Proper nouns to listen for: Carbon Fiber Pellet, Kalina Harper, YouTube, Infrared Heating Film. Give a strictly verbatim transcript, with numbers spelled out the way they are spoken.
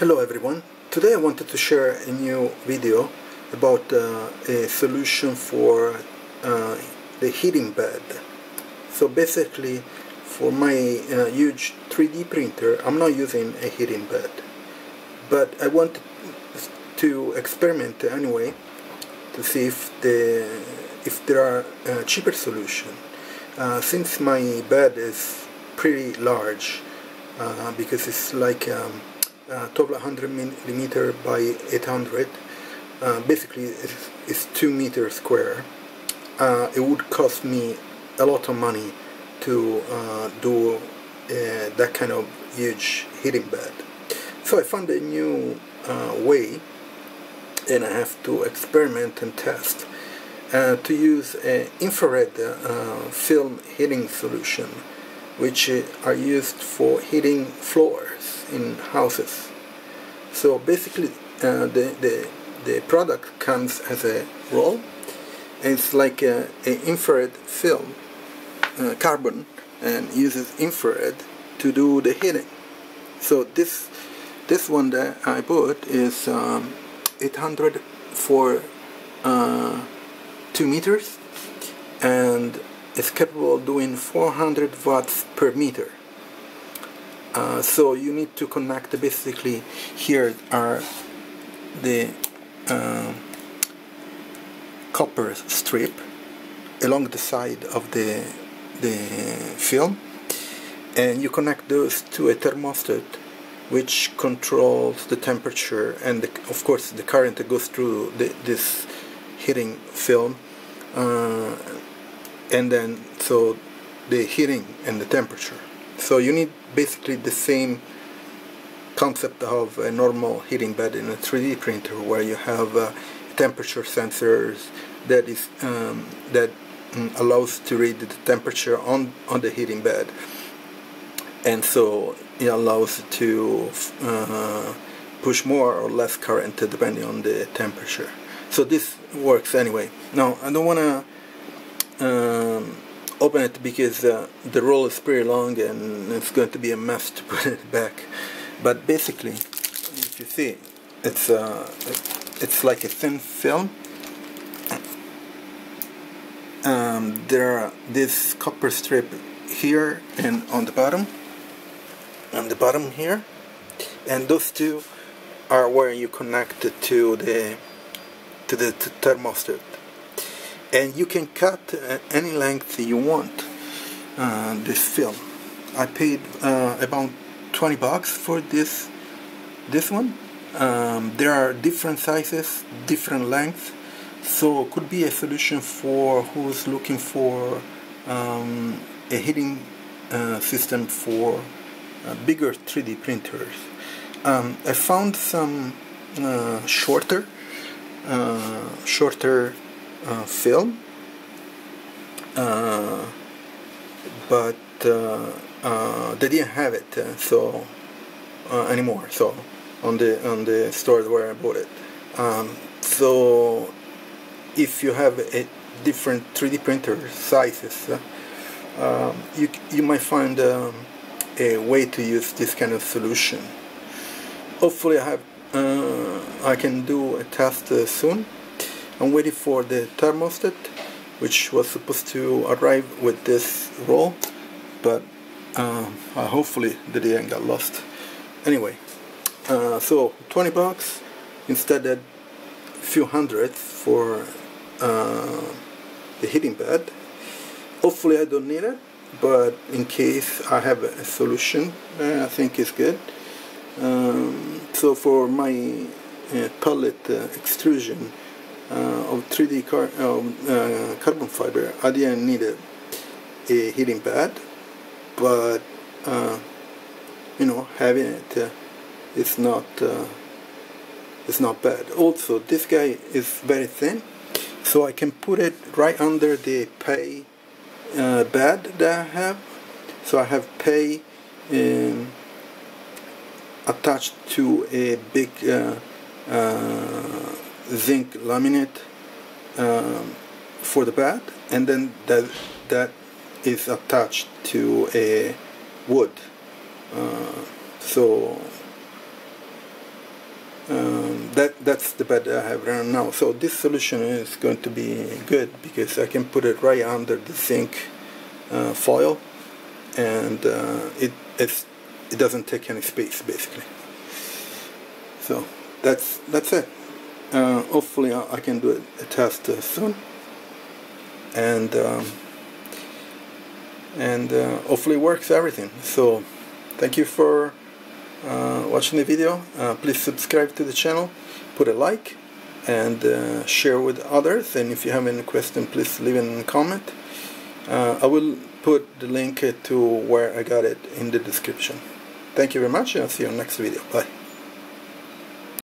Hello everyone, today I wanted to share a new video about uh, a solution for uh, the heating bed. So basically for my uh, huge three D printer I'm not using a heating bed, but I wanted to experiment anyway to see if, the, if there are uh, cheaper solutions. Uh, since my bed is pretty large uh, because it's like um, Uh, total one hundred millimeter by eight hundred, uh, basically it's, it's two meters square. Uh, it would cost me a lot of money to uh, do uh, that kind of huge heating bed. So I found a new uh, way, and I have to experiment and test uh, to use an infrared uh, film heating solution, which are used for heating floors in houses. So basically uh, the, the, the product comes as a roll, and it's like an infrared film, uh, carbon, and uses infrared to do the heating. So this, this one that I bought is um, eight hundred for uh, two meters, and it's capable of doing four hundred watts per meter. Uh, so you need to connect, basically here are the uh, copper strip along the side of the, the film, and you connect those to a thermostat which controls the temperature, and the, of course the current that goes through the, this heating film. Uh, and then so the heating and the temperature. So you need basically the same concept of a normal heating bed in a three D printer, where you have uh, temperature sensors that is um, that um, allows to read the temperature on on the heating bed, and so it allows to uh, push more or less current depending on the temperature. So this works anyway. Now I don't want to Um, open it because uh, the roll is pretty long and it's going to be a mess to put it back. But basically, if you see, it's uh, it's like a thin film. Um, there are this copper strip here and on the bottom, on the bottom here, and those two are where you connect it to the to the thermostat. And you can cut any length you want uh, this film. I paid uh, about twenty bucks for this this one. Um, there are different sizes, different lengths, so could be a solution for who's looking for um, a heating uh, system for uh, bigger three D printers. Um, I found some uh, shorter uh, shorter Uh, film, uh, but uh, uh, they didn't have it uh, so uh, anymore. So on the on the store where I bought it. Um, so if you have a different three D printer sizes, uh, um, you you might find um, a way to use this kind of solution. Hopefully, I have uh, I can do a test uh, soon. I'm waiting for the thermostat, which was supposed to arrive with this roll, but um, uh, hopefully the didn't got lost. Anyway, uh, so twenty bucks instead of a few hundred for uh, the heating bed. Hopefully I don't need it, but in case I have a solution, uh, I think it's good. Um, so for my uh, pellet uh, extrusion, Uh, of three D car um, uh, carbon fiber, I didn't need a, a heating pad, but uh, you know, having it uh, it's not uh, it's not bad. Also, this guy is very thin, so I can put it right under the pay uh, bed that I have. So I have pay um, attached to a big Uh, uh, zinc laminate um, for the bed, and then that that is attached to a wood, uh, so that that's the bed I have right now. So this solution is going to be good because I can put it right under the zinc uh, foil, and uh, it it's, it doesn't take any space basically. So that's that's it. Uh, hopefully I, I can do a, a test uh, soon, and um, and uh, hopefully it works everything. So thank you for uh, watching the video. Uh, please subscribe to the channel, put a like, and uh, share with others. And if you have any question, please leave a comment. Uh, I will put the link to where I got it in the description. Thank you very much, and I'll see you in the next video. Bye.